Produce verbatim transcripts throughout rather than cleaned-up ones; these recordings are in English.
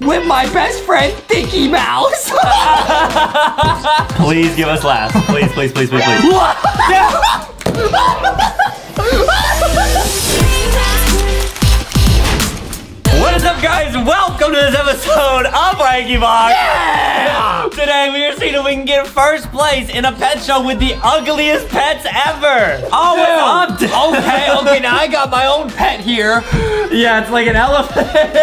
with my best friend, Dickie Mouse. Please give us laughs. Please, please, please, please, please. What is up, guys? Welcome to this episode of LankyBox. Yeah! Today, we are seeing if we can get first place in a pet show with the ugliest pets ever. Oh, it's up. Okay, okay, now I got my own pet here. Yeah, it's like an elephant. it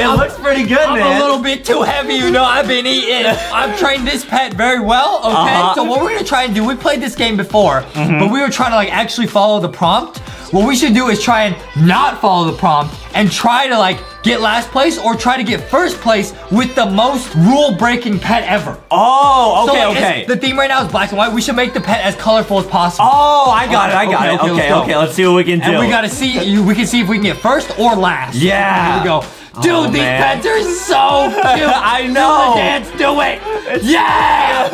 I'm, looks pretty good, I'm man. I'm a little bit too heavy, you know. I've been eating. I've trained this pet very well, okay? Uh-huh. So what we're gonna try and do, we played this game before, mm-hmm. but we were trying to like actually follow the prompt. What we should do is try and not follow the prompt and try to like get last place or try to get first place with the most rule-breaking pet ever. Oh, okay, so okay. The theme right now is black and white. We should make the pet as colorful as possible. Oh, I got it, I got it. Okay, okay, let's, okay, let's see what we can do. And we gotta see, we can see if we can get first or last. Yeah. Here we go. Dude, oh, these man. pets are so cute. I know. Do the dance, do it. It's yeah.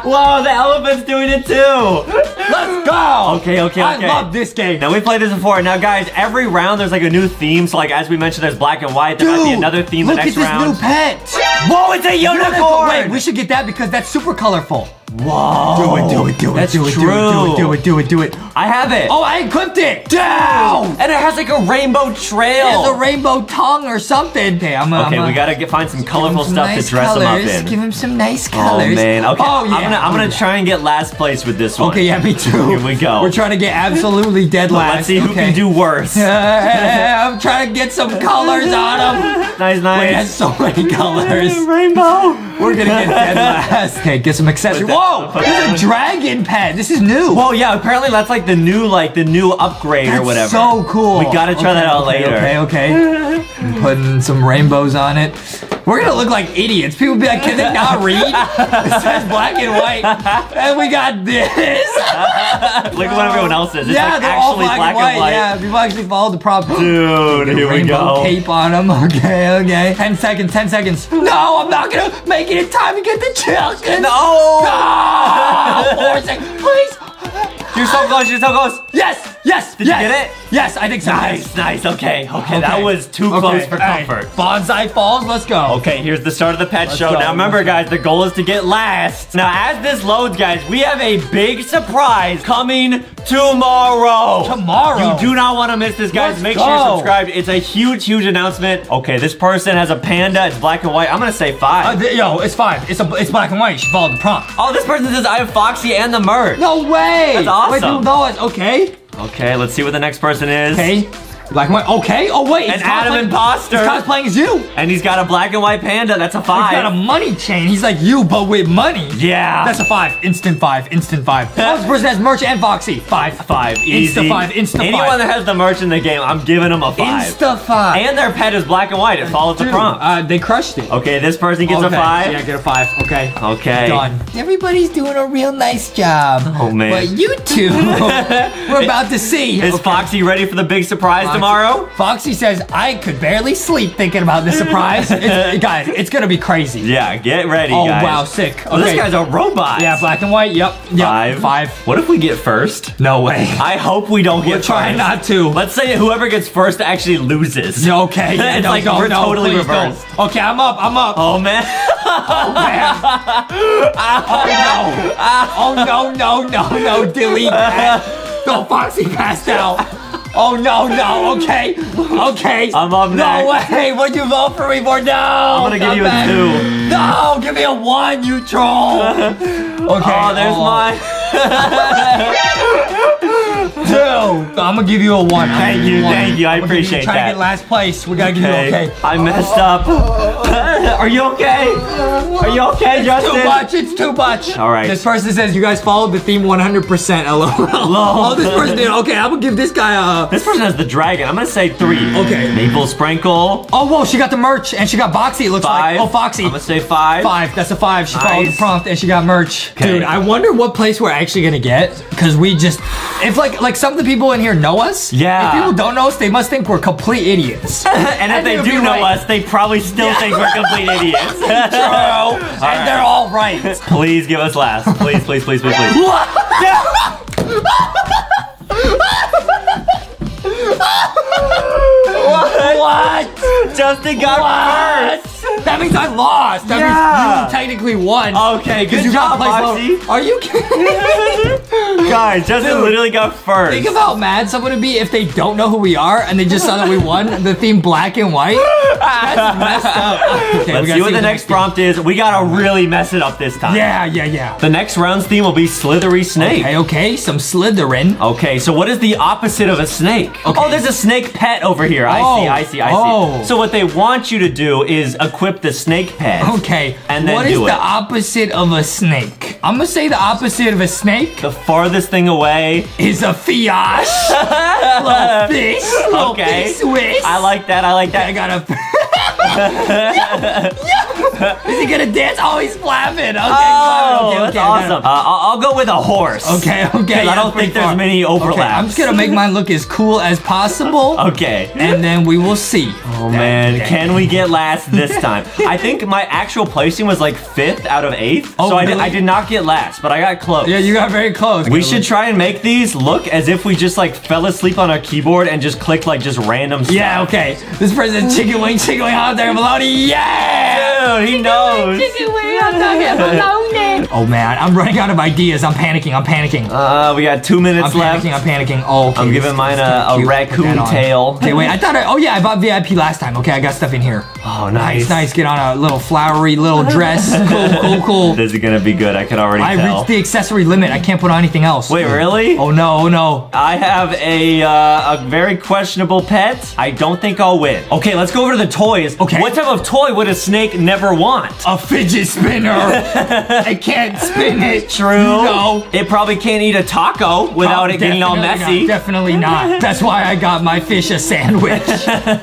Whoa, the elephant's doing it too. Let's go. Okay, okay, I okay. I love this game. Now, we played this before. Now, guys, every round there's like a new theme. So, like, as we mentioned, there's black and white. There Dude, might be another theme the next round. Look at this new pet. Whoa, it's a unicorn. unicorn. Wait, we should get that because that's super colorful. Whoa. Do it, do it, do it, That's do it, true. do it, do it, do it, do it, do it. I have it. Oh, I equipped it. Down. And it has like a rainbow trail. It has a rainbow tongue or something. Okay, I'm a, okay I'm a, we gotta get, find some colorful some stuff nice to dress colors. him up in. Give him some nice colors. Oh, man. Okay, oh, yeah. I'm gonna, I'm oh, gonna yeah. try and get last place with this one. Okay, yeah, me too. Here we go. We're trying to get absolutely dead last. Let's see who okay. can do worse. I'm trying to get some colors on him. Nice, nice. Wait, that's so many colors. Rainbow. We're gonna get dead last. Okay, get some accessories. Whoa! There's a dragon pet. This is new. Whoa, yeah. Apparently, that's like the new, like the new upgrade that's or whatever. So cool. We gotta try okay, that out okay, later. Okay, okay. I'm putting some rainbows on it. We're gonna look like idiots. People be like, can they not read? It says black and white, and we got this. Look at what everyone else is. It's yeah, like they're actually all black, black and, white. and white. Yeah, people actually follow the prompt. Dude, here we go. Rainbow cape on them. Okay, okay. Ten seconds. Ten seconds. No, I'm not gonna make it in time to get the chicken. No. No. Four seconds, please. You're so close, you're so close. Yes, yes, Did yes. you get it? Yes, I think so. Nice, nice, okay. Okay, okay. that was too okay. close for right. comfort. Bonsai Falls, let's go. Okay, here's the start of the pet let's show. Go. Now remember, guys, the goal is to get last. Now, as this loads, guys, we have a big surprise coming tomorrow. Tomorrow? You do not want to miss this, guys. Let's Make go. sure you're subscribed. It's a huge, huge announcement. Okay, this person has a panda. It's black and white. I'm going to say five. Uh, yo, it's five. It's, a, it's black and white. You should follow the prompt. Oh, this person says, I have Foxy and the merch. No way. That's awesome. Awesome. Wait, okay. Okay, let's see what the next person is. Okay. Black and white. Okay. Oh, wait. An Adam imposter. He's cosplaying as you. And he's got a black and white panda. That's a five. He's got a money chain. He's like you, but with money. Yeah. That's a five. Instant five. Instant five. Oh, this person has merch and Foxy. Five. Five. Easy. Insta five. Insta five. Anyone that has the merch in the game, I'm giving them a five. Insta five. And their pet is black and white. It follows Dude, the prompt. Uh, they crushed it. Okay, this person gets okay. a five. Yeah, get a five. Okay. Okay. Done. Everybody's doing a real nice job. Oh, man. But you two, we're about to see. Is okay. Foxy ready for the big surprise tomorrow? Tomorrow. Foxy says, I could barely sleep thinking about this surprise. It's, guys, it's going to be crazy. Yeah, get ready, oh, guys. Oh, wow, sick. Okay. Well, this guy's a robot. Yeah, black and white. Yep. yep. Five. Five. What if we get first? No way. I hope we don't We're get first. We're trying not to. Let's say whoever gets first actually loses. Okay. Yeah, it's no, like no, we're no, totally reversed. Don't. Okay, I'm up. I'm up. Oh, man. Oh, man. Oh, no. Oh, no, no, no, no. Delete that. No, Foxy passed out. Oh, no, no, okay, okay. I'm up next. No way, what'd you vote for me for? No, I'm gonna give you a two. No, give me a one, you troll. Okay. Oh, there's oh. mine. Two. I'm gonna give you a one. Thank you, one. thank you, I appreciate try that. Trying to get last place, we gotta okay. give you okay. I messed up. Are you okay? Are you okay, it's Justin? It's too much, it's too much. All right. This person says, you guys followed the theme one hundred percent, lol. Oh, this person did, okay, I'm gonna give this guy a... This person has the dragon. I'm gonna say three. Okay. Maple sprinkle. Oh, whoa, she got the merch and she got Foxy, it looks five. like. Oh, Foxy. I'm gonna say five. Five, that's a five. She nice. followed the prompt and she got merch. Okay. Dude, I wonder what place we're actually gonna get, because we just, if like like some of the people in here know us. Yeah. If people don't know us, they must think we're complete idiots. and, and if they do know right. us, they probably still yeah. think we're complete idiots. True. and right. they're all right. Please give us last. Please, please, please, please, please. What? What? Justin got what? first. That means I lost. That yeah. means you technically won. Okay, good you job, Foxy. Are you kidding? Guys, Justin Dude, literally got first. Think about how mad someone would be if they don't know who we are and they just saw that we won the theme black and white. That's messed up. Okay, Let's we see what see the, the next prompt theme. is. We gotta really mess it up this time. Yeah, yeah, yeah. The next round's theme will be slithery snake. Okay, okay, some slithering. Okay, so what is the opposite of a snake? Okay. Oh, there's a snake pet over here. I oh. see, I see, I oh. see. So what they want you to do is equip the snake pet. Okay, and then what is do it. the opposite of a snake? I'm gonna say the opposite of a snake. The farthest thing away is a fish. Little fish. Little okay. Fish Swiss. I like that, I like that. Okay, I got a... yeah, yeah. Is he gonna dance? Oh, he's flapping. Okay, oh, okay, okay, that's okay, awesome. Uh, I'll go with a horse. Okay, okay. I don't think far. there's many overlaps. Okay, I'm just gonna make mine look as cool as possible. Okay. And then we will see. Oh, that man. Day. Can we get last this time? I think my actual placing was like fifth out of eighth. Oh, so really? I, did, I did not get last, but I got close. Yeah, you got very close. We should look. try and make these look as if we just like fell asleep on our keyboard and just clicked like just random stuff. Yeah, okay. This person's chicken wing, chicken wing hot dog. Maloney, yeah! Dude, he chicken knows. Chicken wing, I'm talking oh man, I'm running out of ideas. I'm panicking. I'm panicking. Uh, we got two minutes I'm left. I'm panicking. I'm panicking. Oh, okay, I'm giving mine a, a raccoon tail. Okay, wait. I thought I. Oh yeah, I bought V I P last time. Okay, I got stuff in here. Oh, nice, nice. nice. Get on a little flowery little dress. Cool, cool, cool. This is gonna be good. I can already I tell. I reached the accessory limit. I can't put on anything else. Wait, dude. really? Oh no, oh no. I have a uh, a very questionable pet. I don't think I'll win. Okay, let's go over to the toys. Okay. What type of toy would a snake never want? A fidget spinner. I can't spin it. True. No. It probably can't eat a taco without oh, it getting all messy. Not. Definitely not. That's why I got my fish a sandwich. Okay,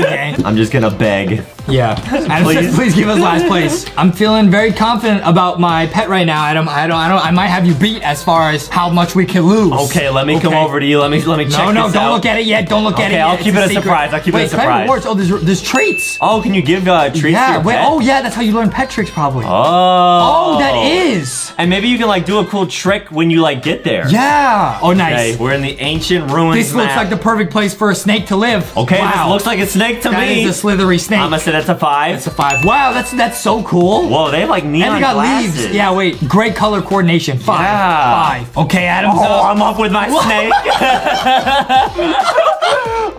okay. I'm just gonna beg. Yeah. Adam please. Says, please give us last place. I'm feeling very confident about my pet right now, Adam. I don't I don't I might have you beat as far as how much we can lose. Okay, let me okay. come over to you. Let me let me check. No, no, this don't out. look at it yet. Don't look okay, at it. Okay, I'll yet. keep it's it a secret. surprise. I'll keep wait, it a surprise. Rewards. Oh, there's there's treats. Oh, can you give uh treats? Yeah, to your wait, pet? oh yeah, that's how you learn pet tricks probably. Oh. Oh, that is. And maybe you can like do a cool trick when you like get there. Yeah. Oh nice. Okay, we're in the ancient ruins. This map. looks like the perfect place for a snake to live. Okay, wow. this looks like a snake to that me. That is a slithery snake. I'm gonna say that's a five. That's a five. Wow, that's that's so cool. Whoa, they have like neon and got glasses. Leaves. Yeah, wait. Great color coordination. Five. Yeah. Five. Okay, Adam's oh, up. I'm up with my snake.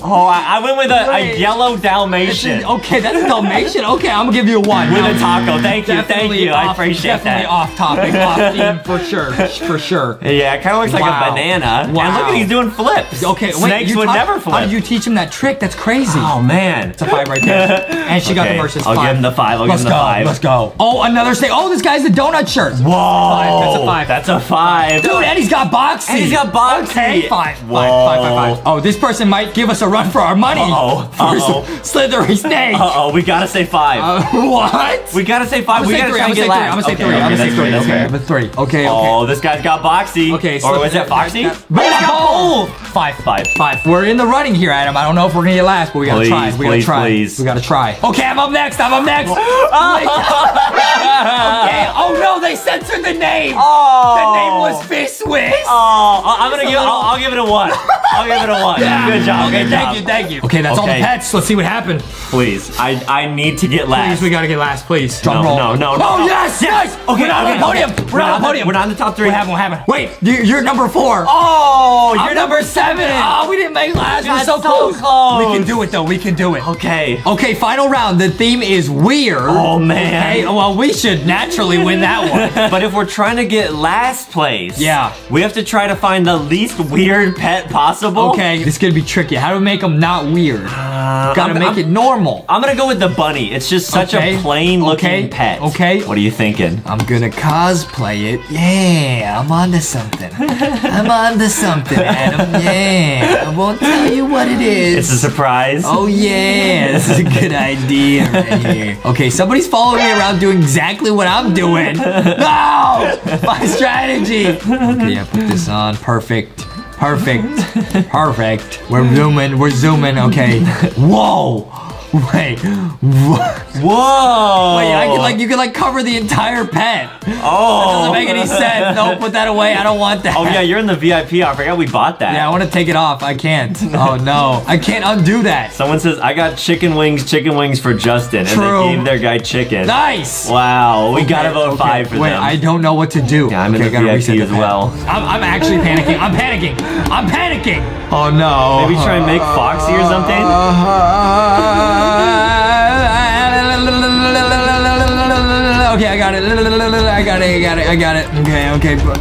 oh, I, I went with a, a yellow Dalmatian. That's a, okay, that's a Dalmatian. Okay, I'm gonna give you a one. With a taco. Thank you. Thank you. Off, I appreciate definitely that. Definitely off topic. Off theme for sure. For sure. Yeah, it kind of looks wow. like a banana. Wow. And look at he's doing flips. Okay, Snakes wait. Snakes would never flip. How did you teach him that trick? That's crazy. Oh, man. It's a five right there. And she okay. got the versus five. I'll give him the five. I'll let's give him the go. five. Let's go. Oh, another snake. Oh, this guy's the donut shirt. Whoa. Five. That's a five. That's a five. Dude, and he's got Boxy. And he's got Boxy. Okay, five. Whoa. Five, five, five, five. Oh, this person might give us a run for our money. Uh-oh. Uh-oh. Slithery snake. Uh-oh. We gotta say five. Uh, what? We gotta say five. We gotta try and get last. I'm gonna say three. I'm gonna say three. I'm gonna say three. Okay, okay. Oh, this guy's got Boxy. Okay. Or was that Foxy? But he's got both. Five, five, five. We're in the running here, Adam. I don't know if we're gonna get last, but we gotta try. We gotta try. We gotta try. Okay, I'm up next. I'm up next. Oh. Okay. Oh no, they censored the name. Oh. The name was Fish Swiss. Oh, I'm gonna give. Little... I'll, I'll give it a one. I'll give it a one. Yeah. Good job. Okay, good thank job. you, thank you. Okay, that's okay. all the pets. Let's see what happened. Please, I I need to get last. Please, we gotta get last. Please. Drum no, roll. No, no, no. Oh no. yes, yes. Okay, we're not okay, on the podium. Okay. We're, we're not on the podium. We're not on the top three. What happened? What happened? Wait, you're, you're number four. Oh, you're I'm number seven. Oh, we didn't make last. We're so, so close. close. We can do it though. We can do it. Okay. Okay, final round. The theme is weird. Oh man. Okay. Well, we should naturally win that one. But if we're trying to get last place, yeah, we have to try to find the least weird pet possible. Okay. This is gonna be tricky. How do we make them not weird? Uh, Gotta I'm, make I'm, it normal. I'm gonna go with the bunny. It's just such okay. a plain-looking okay. pet. Okay. What are you thinking? I'm gonna cosplay it. Yeah, I'm onto something. I'm onto something, Adam. Yeah. I won't tell you what it is. It's a surprise. Oh yeah, this is a good idea right here. Okay, somebody's following me around doing exactly what I'm doing. No! My strategy. Okay, I put this on. Perfect. Perfect. Perfect. We're zooming. We're zooming. Okay. Whoa. Wait, what? Whoa! Wait, I could, like, you could like cover the entire pet. Oh, that doesn't make any sense. No, put that away. I don't want that. Oh yeah, you're in the V I P. I forgot we bought that. Yeah, I want to take it off. I can't. Oh no, I can't undo that. Someone says I got chicken wings, chicken wings for Justin, True. and they gave their guy chicken. Nice. Wow, we okay, gotta vote okay. five for Wait, them. Wait, I don't know what to do. Yeah, I'm okay, in the V I P the as well. I'm, I'm actually panicking. I'm panicking. I'm panicking. Oh no. Maybe try and make Foxy or something. Uh, Okay, I got it. I got it. I got it. I got it. Okay, okay. Click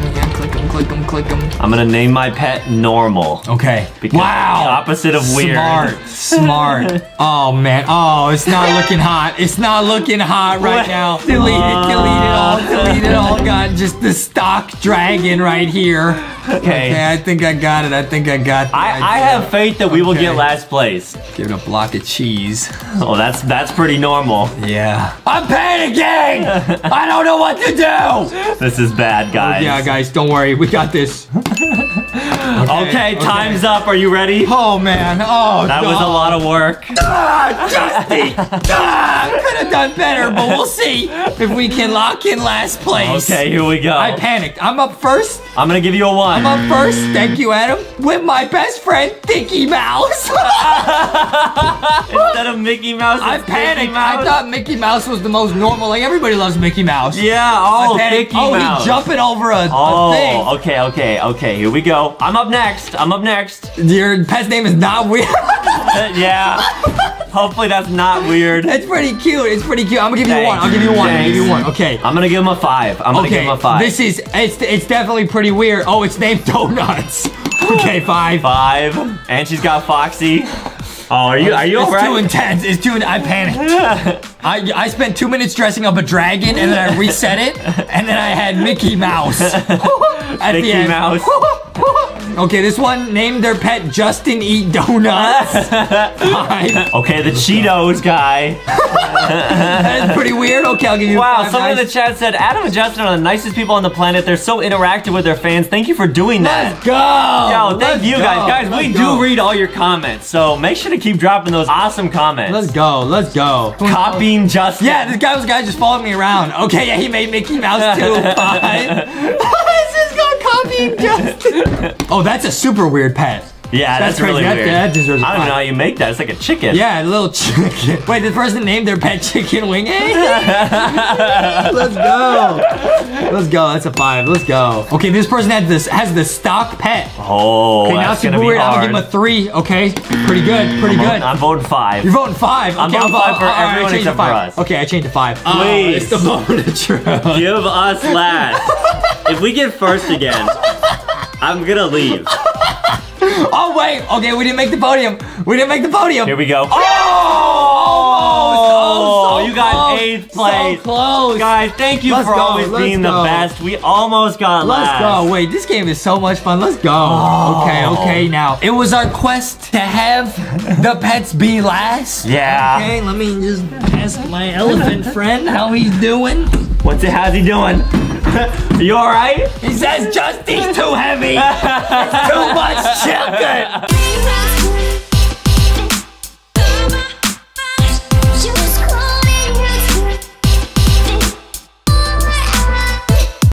them, click them, click them. I'm gonna name my pet Normal. Okay. Because wow. The opposite of weird. Smart. Smart. Oh man. Oh, it's not looking hot. It's not looking hot right what? now. Delete uh, it. Delete it all. Delete it all. God, just the stock dragon right here. Okay. Okay, I think I got it. I think I got it. I, I have faith that we okay. will get last place. Give it a block of cheese. Oh, that's that's pretty normal. Yeah. I'm panicking! I don't know what to do! This is bad, guys. Oh, yeah, guys, don't worry. We got this. Okay, okay, time's okay. up. Are you ready? Oh, man. Oh, That no. was a lot of work. Ah, Justy! ah, could have done better, but we'll see if we can lock in last place. Okay, here we go. I panicked. I'm up first. I'm going to give you a one. I'm up first. Thank you, Adam. With my best friend, Dickie Mouse. Instead of Mickey Mouse, it's I panicked. Mouse. I thought Mickey Mouse was the most normal. Like, everybody loves Mickey Mouse. Yeah, oh, Mickey oh, Mouse. Oh, he's jumping over a, oh, a thing. Oh, okay, okay, okay. Here we go. I'm up next. I'm up next. Your pet's name is not weird. Yeah. Hopefully that's not weird. It's pretty cute. It's pretty cute. I'm gonna give Thanks. you one. I'll give you one. Thanks. I'll give you one. Okay. I'm gonna give him a five. I'm gonna okay. give him a five. This is it's it's definitely pretty weird. Oh, it's named Donuts. Okay, five. Five. And she's got Foxy. Oh, are you? Are you? It's right? too intense. It's too. I panicked. I I spent two minutes dressing up a dragon, and then I reset it, and then I had Mickey Mouse. At Mickey the end. Mouse. Okay, this one named their pet Justin Eat Donuts. Five. Okay, the Cheetos guy. That is pretty weird. Okay, I'll give you wow, five. Wow, someone guys. in the chat said, Adam and Justin are the nicest people on the planet. They're so interactive with their fans. Thank you for doing that. Let's go. Yo, thank Let's you go. guys. Guys, Let's we go. do read all your comments, so make sure to keep dropping those awesome comments. Let's go. Let's go. Copying Justin. Yeah, this guy was guy just followed me around. Okay, yeah, he made Mickey Mouse too. Five. Oh, that's a super weird pet. Yeah, that's, that's really that, weird. That deserves a I don't pie. know how you make that. It's like a chicken. Yeah, a little chicken. Wait, the person named their pet Chicken Wing. Let's go. Let's go. That's a five. Let's go. Okay, this person had this has the stock pet. Oh, okay, now super weird. I'm gonna give him a three. Okay, pretty good. Pretty I'm good. I'm voting five. You're voting five. Okay, I'm voting five for right, everyone except for us. Okay, I changed to five. Please, oh, it's the moment of truth. Give us last. If we get first again, I'm gonna leave. Oh wait, okay, we didn't make the podium. We didn't make the podium. Here we go. Oh, oh, so, so you got close. eighth place. So close. Guys, thank you Let's for go. always Let's being go. the best. We almost got Let's last. Let's go. Wait, this game is so much fun. Let's go. Oh. Okay, okay, now. It was our quest to have the pets be last. Yeah. Okay, let me just ask my elephant friend how he's doing. What's it, how's he doing? You all right? He says, Justy's too heavy. It's too much chicken.